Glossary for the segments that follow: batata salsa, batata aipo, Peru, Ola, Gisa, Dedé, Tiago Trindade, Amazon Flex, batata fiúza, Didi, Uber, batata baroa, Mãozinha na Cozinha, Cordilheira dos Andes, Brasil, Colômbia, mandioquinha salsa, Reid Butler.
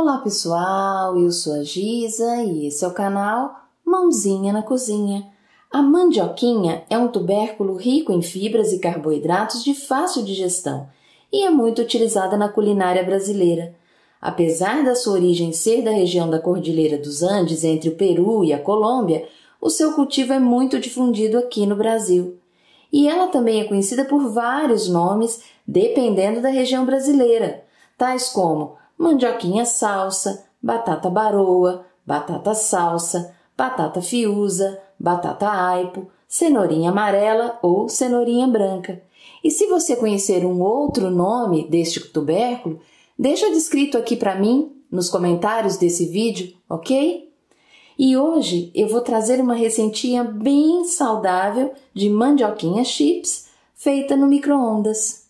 Olá pessoal, eu sou a Gisa e esse é o canal Mãozinha na Cozinha. A mandioquinha é um tubérculo rico em fibras e carboidratos de fácil digestão e é muito utilizada na culinária brasileira. Apesar da sua origem ser da região da Cordilheira dos Andes, entre o Peru e a Colômbia, o seu cultivo é muito difundido aqui no Brasil. E ela também é conhecida por vários nomes, dependendo da região brasileira, tais como mandioquinha salsa, batata baroa, batata salsa, batata fiúza, batata aipo, cenourinha amarela ou cenourinha branca. E se você conhecer um outro nome deste tubérculo, deixa descrito aqui para mim nos comentários desse vídeo, ok? E hoje eu vou trazer uma receitinha bem saudável de mandioquinha chips feita no micro-ondas.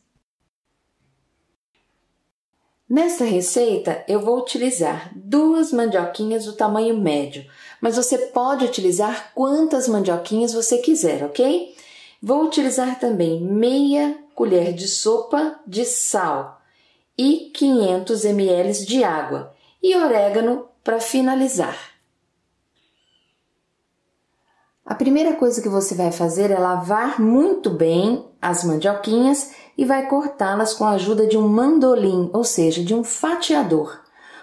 Nesta receita eu vou utilizar duas mandioquinhas do tamanho médio, mas você pode utilizar quantas mandioquinhas você quiser, ok? Vou utilizar também meia colher de sopa de sal e 500 ml de água e orégano para finalizar. A primeira coisa que você vai fazer é lavar muito bem as mandioquinhas e vai cortá-las com a ajuda de um mandolim, ou seja, de um fatiador.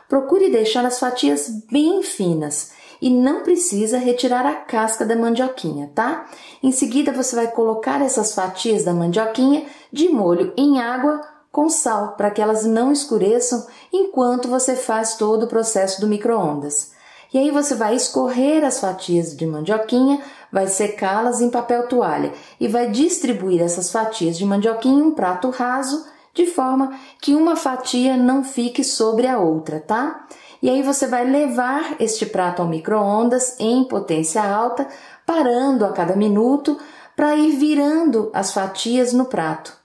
Procure deixar as fatias bem finas e não precisa retirar a casca da mandioquinha, tá? Em seguida, você vai colocar essas fatias da mandioquinha de molho em água com sal, para que elas não escureçam enquanto você faz todo o processo do micro-ondas. E aí você vai escorrer as fatias de mandioquinha, vai secá-las em papel toalha e vai distribuir essas fatias de mandioquinha em um prato raso, de forma que uma fatia não fique sobre a outra, tá? E aí você vai levar este prato ao micro-ondas em potência alta, parando a cada minuto para ir virando as fatias no prato.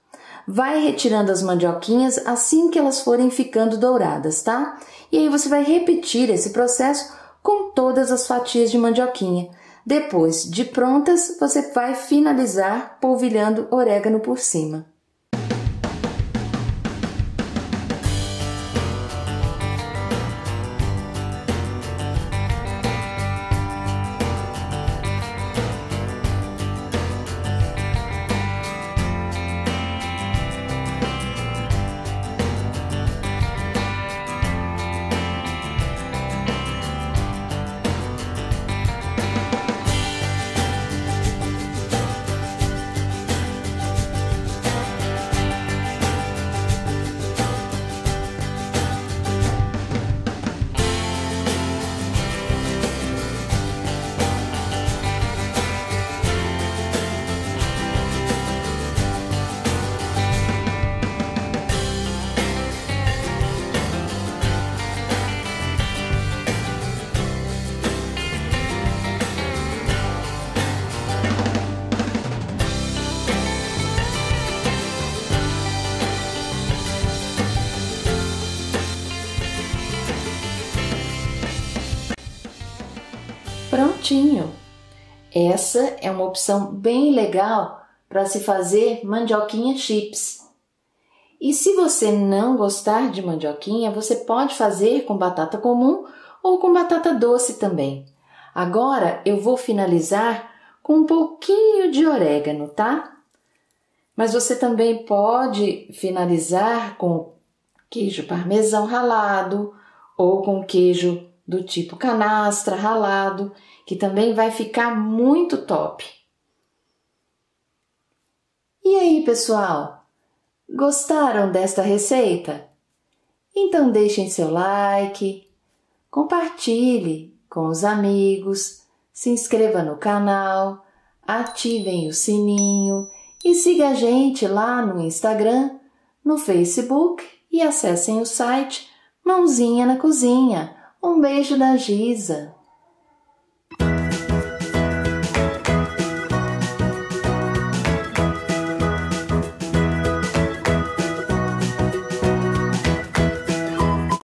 Vai retirando as mandioquinhas assim que elas forem ficando douradas, tá? E aí você vai repetir esse processo com todas as fatias de mandioquinha. Depois de prontas, você vai finalizar polvilhando orégano por cima. Prontinho! Essa é uma opção bem legal para se fazer mandioquinha chips. E se você não gostar de mandioquinha, você pode fazer com batata comum ou com batata doce também. Agora eu vou finalizar com um pouquinho de orégano, tá? Mas você também pode finalizar com queijo parmesão ralado ou com queijo do tipo canastra ralado, que também vai ficar muito top. E aí, pessoal? Gostaram desta receita? Então deixem seu like, compartilhe com os amigos, se inscreva no canal, ativem o sininho e siga a gente lá no Instagram, no Facebook e acessem o site Mãozinha na Cozinha. Um beijo da Gisa!